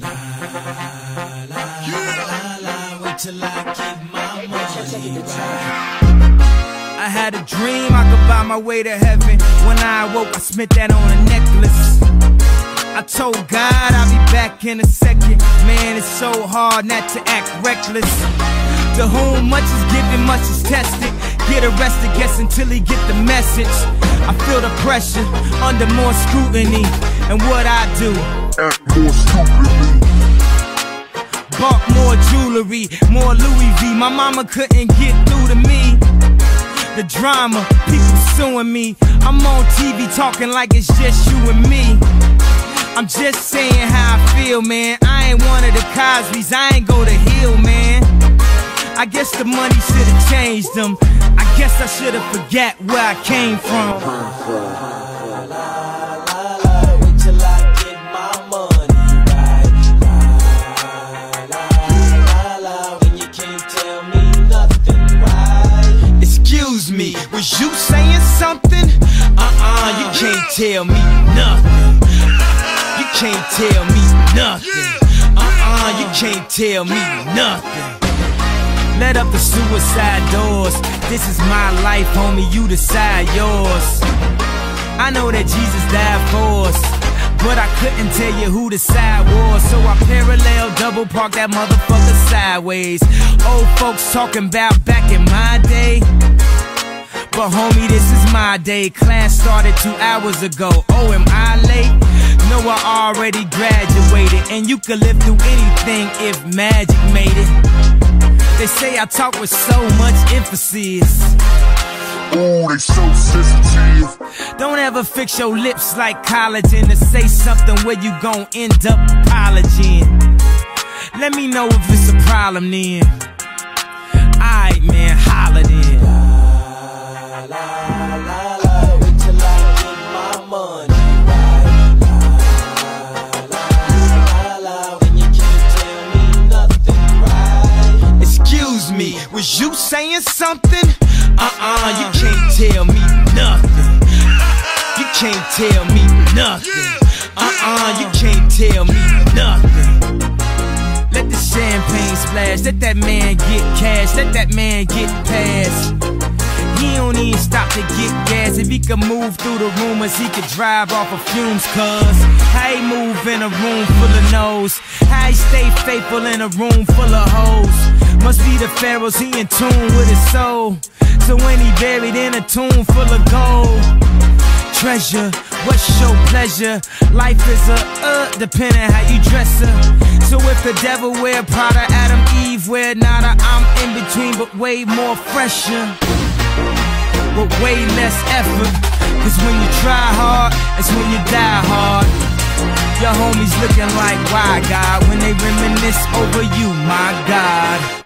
La, la, la, la, wait till I get my money right. I had a dream I could buy my way to heaven. When I awoke, I spent that on a necklace. I told God I'll be back in a second. Man, it's so hard not to act reckless. To whom much is given, much is tested. Get arrested, guess until he get the message. I feel the pressure, under more scrutiny. And what I do, act more stupidly. Bought more jewelry, more Louis V. My mama couldn't get through to me. The drama, people suing me. I'm on TV talking like it's just you and me. I'm just saying how I feel, man. I ain't one of the Cosby's, I ain't go to Hill, man. I guess the money should've changed them. I guess I should've forgot where I came from. La, la, la, la, wait till I get my money right. La, la, la, la, when you can't tell me nothing right. Excuse me, was you saying something? You can't tell me nothing. You can't tell me nothing. You can't tell me nothing. Let up the suicide doors. This is my life, homie, you decide yours. I know that Jesus died for us, but I couldn't tell you who the side was. So I parallel double park that motherfucker sideways. Old folks talking about back in my day, but homie, this is my day. Class started 2 hours ago. Oh, am I late? No, I already graduated. And you could live through anything if magic made it. They say I talk with so much emphasis. Ooh, they so sensitive. Don't ever fix your lips like collagen, to say something where you gon' end up apologizing. Let me know if it's a problem then. Alright, man, holla then. La, la, la, la, wait till I get my money right. La, la, la, la, when you can't tell me nothing right. Excuse me, was you saying something? You can't tell me nothing. You can't tell me nothing. You can't tell me nothing. Let the champagne splash, let that man get cash, let that man get past. He don't even stop to get gas. If he could move through the rumors, he could drive off of fumes, cuz how he move in a room full of no's? How he stay faithful in a room full of hoes? Must be the pharaohs, he in tune with his soul. So when he buried in a tomb full of gold. Treasure, what's your pleasure? Life is a depending how you dress her. So if the devil wear Prada, Adam, Eve wear Nada, I'm in between but way more fresher, but way less effort. Cause when you try hard, it's when you die hard. Your homies looking like, why God? When they reminisce over you, my God.